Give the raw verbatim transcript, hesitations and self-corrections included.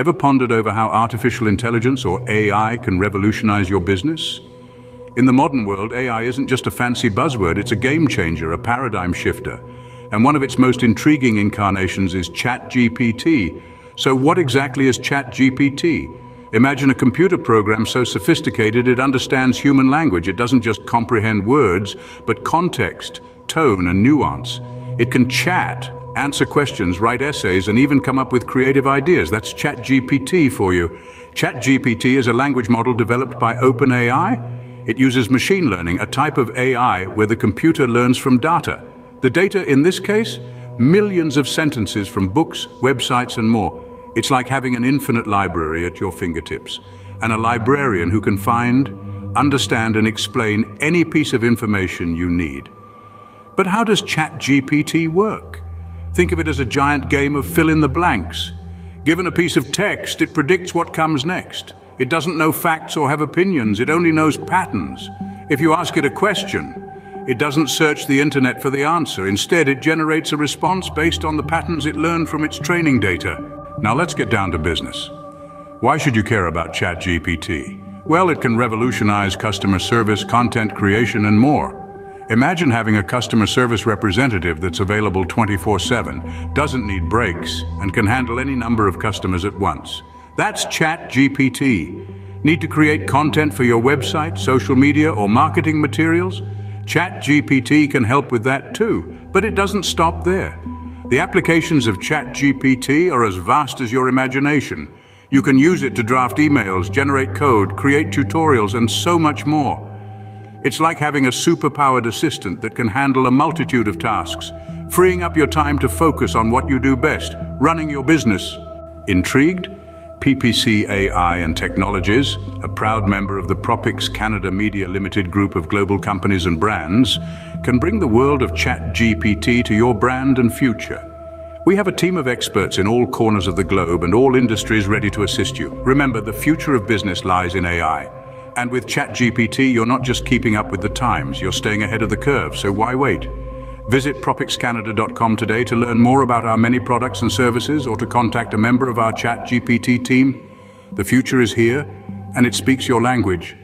Ever pondered over how artificial intelligence, or A I, can revolutionize your business? In the modern world, A I isn't just a fancy buzzword, it's a game changer, a paradigm shifter. And one of its most intriguing incarnations is ChatGPT. So what exactly is ChatGPT? Imagine a computer program so sophisticated it understands human language. It doesn't just comprehend words, but context, tone, and nuance. It can chat, answer questions, write essays, and even come up with creative ideas. That's ChatGPT for you. ChatGPT is a language model developed by OpenAI. It uses machine learning, a type of A I where the computer learns from data. The data in this case? Millions of sentences from books, websites, and more. It's like having an infinite library at your fingertips, and a librarian who can find, understand, and explain any piece of information you need. But how does ChatGPT work? Think of it as a giant game of fill-in-the-blanks. Given a piece of text, it predicts what comes next. It doesn't know facts or have opinions, it only knows patterns. If you ask it a question, it doesn't search the internet for the answer. Instead, it generates a response based on the patterns it learned from its training data. Now let's get down to business. Why should you care about ChatGPT? Well, it can revolutionize customer service, content creation, and more. Imagine having a customer service representative that's available twenty-four seven, doesn't need breaks, and can handle any number of customers at once. That's ChatGPT. Need to create content for your website, social media, or marketing materials? ChatGPT can help with that too, but it doesn't stop there. The applications of ChatGPT are as vast as your imagination. You can use it to draft emails, generate code, create tutorials, and so much more. It's like having a superpowered assistant that can handle a multitude of tasks, freeing up your time to focus on what you do best, running your business. Intrigued? P P C A I and Technologies, a proud member of the Propix Canada Media Limited group of global companies and brands, can bring the world of ChatGPT to your brand and future. We have a team of experts in all corners of the globe and all industries ready to assist you. Remember, the future of business lies in A I. And with ChatGPT, you're not just keeping up with the times, you're staying ahead of the curve, so why wait? Visit propix canada dot com today to learn more about our many products and services, or to contact a member of our ChatGPT team. The future is here, and it speaks your language.